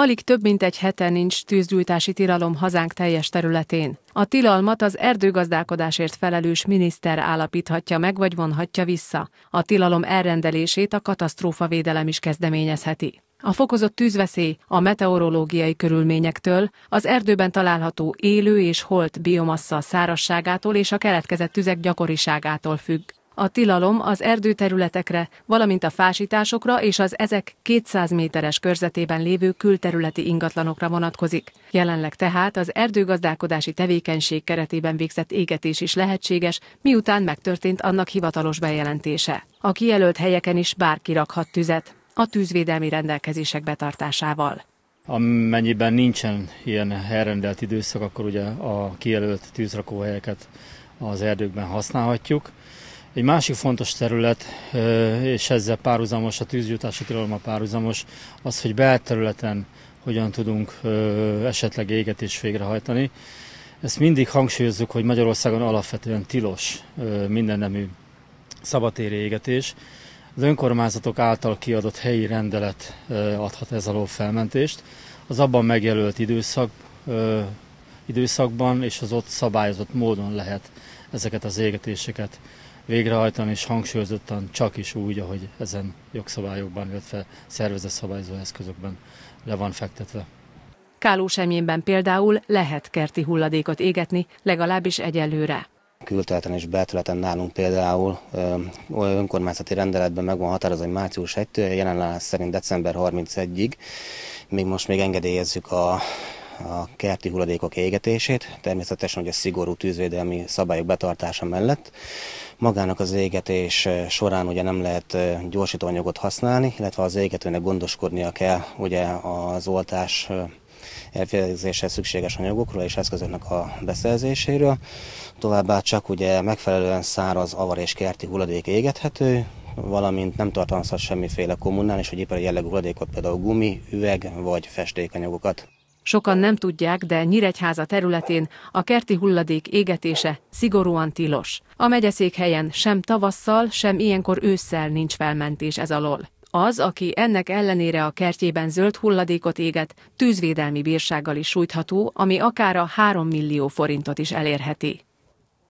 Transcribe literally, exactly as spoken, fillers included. Alig több mint egy hete nincs tűzgyújtási tilalom hazánk teljes területén. A tilalmat az erdőgazdálkodásért felelős miniszter állapíthatja meg vagy vonhatja vissza. A tilalom elrendelését a katasztrófavédelem is kezdeményezheti. A fokozott tűzveszély a meteorológiai körülményektől, az erdőben található élő és holt biomassa szárazságától és a keletkezett tüzek gyakoriságától függ. A tilalom az erdőterületekre, valamint a fásításokra és az ezek kétszáz méteres körzetében lévő külterületi ingatlanokra vonatkozik. Jelenleg tehát az erdőgazdálkodási tevékenység keretében végzett égetés is lehetséges, miután megtörtént annak hivatalos bejelentése. A kijelölt helyeken is bárki rakhat tüzet, a tűzvédelmi rendelkezések betartásával. Amennyiben nincsen ilyen elrendelt időszak, akkor ugye a kijelölt tűzrakóhelyeket az erdőkben használhatjuk. Egy másik fontos terület, és ezzel párhuzamos, a tűzgyújtási tilalommal párhuzamos, az, hogy belterületen hogyan tudunk esetleg égetést végrehajtani. Ezt mindig hangsúlyozzuk, hogy Magyarországon alapvetően tilos minden nemű szabadtéri égetés. Az önkormányzatok által kiadott helyi rendelet adhat ez alól felmentést. Az abban megjelölt időszak, időszakban és az ott szabályozott módon lehet ezeket az égetéseket végrehajtani, és hangsúlyozottan csak is úgy, ahogy ezen jogszabályokban, illetve szervezetszabályozó eszközökben le van fektetve. Kálósemjénben például lehet kerti hulladékot égetni, legalábbis egyelőre. Külterületen és belterületen nálunk például önkormányzati rendeletben meg van határozva, hogy március elsejétől, jelen szerint december harmincegyedikéig, még most még engedélyezzük a a kerti hulladékok égetését, természetesen ugye szigorú tűzvédelmi szabályok betartása mellett. Magának az égetés során ugye nem lehet gyorsítóanyagot használni, illetve az égetőnek gondoskodnia kell ugye az oltás elvégzéshez szükséges anyagokról és eszközöknek a beszerzéséről. Továbbá csak ugye megfelelően száraz, avar és kerti hulladék égethető, valamint nem tartalmazhat semmiféle kommunális vagy ipari jellegű hulladékot, például gumi, üveg vagy festékanyagokat. Sokan nem tudják, de Nyíregyháza területén a kerti hulladék égetése szigorúan tilos. A megyeszékhelyen sem tavasszal, sem ilyenkor ősszel nincs felmentés ez alól. Az, aki ennek ellenére a kertjében zöld hulladékot éget, tűzvédelmi bírsággal is sújtható, ami akár a három millió forintot is elérheti.